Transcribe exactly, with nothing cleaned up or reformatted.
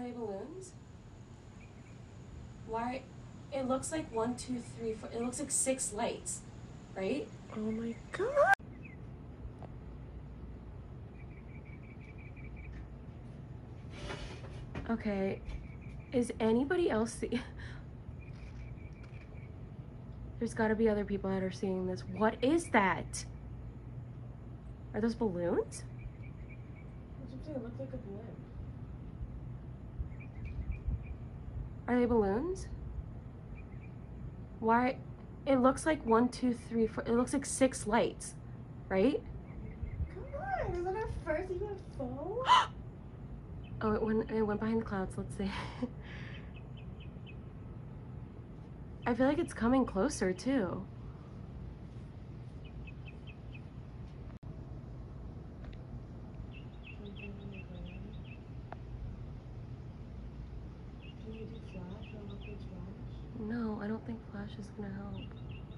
Are they balloons? Why? It looks like one, two, three, four. It looks like six lights, right? Oh my god. Okay, is anybody else see? There's gotta be other people that are seeing this. What is that? Are those balloons? It looks like a balloon. Are they balloons? Why? It looks like one, two, three, four. It looks like six lights, right? Come on, is that our first U F O? Oh, it went, it went behind the clouds. Let's see. I feel like it's coming closer too. No, I don't think Flash is gonna help.